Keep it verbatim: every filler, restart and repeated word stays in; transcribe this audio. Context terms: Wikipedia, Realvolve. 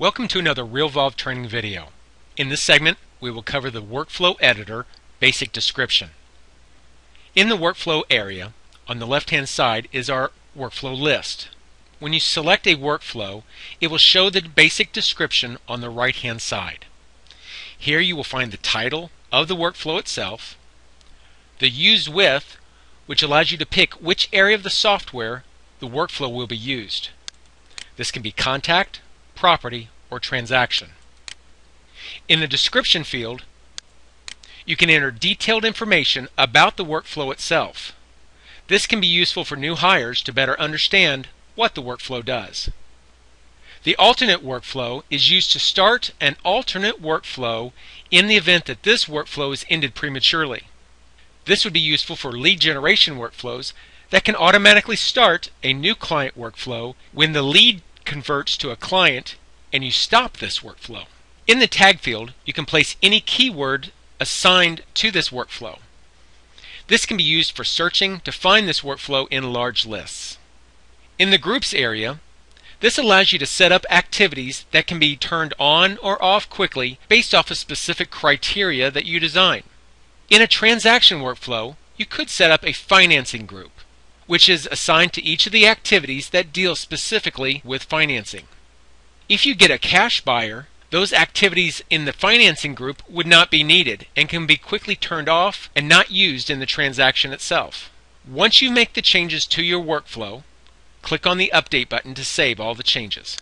Welcome to another Realvolve training video. In this segment, we will cover the Workflow Editor basic description. In the workflow area, on the left-hand side is our workflow list. When you select a workflow, it will show the basic description on the right-hand side. Here you will find the title of the workflow itself, the Use With, which allows you to pick which area of the software the workflow will be used. This can be Contact, Property, or Transaction. In the description field, you can enter detailed information about the workflow itself. This can be useful for new hires to better understand what the workflow does. The alternate workflow is used to start an alternate workflow in the event that this workflow is ended prematurely. This would be useful for lead generation workflows that can automatically start a new client workflow when the lead converts to a client and you stop this workflow. In the tag field, you can place any keyword assigned to this workflow. This can be used for searching to find this workflow in large lists. In the groups area, this allows you to set up activities that can be turned on or off quickly based off of specific criteria that you design. In a transaction workflow, you could set up a financing group, which is assigned to each of the activities that deal specifically with financing. If you get a cash buyer, those activities in the financing group would not be needed and can be quickly turned off and not used in the transaction itself. Once you make the changes to your workflow, click on the Update button to save all the changes.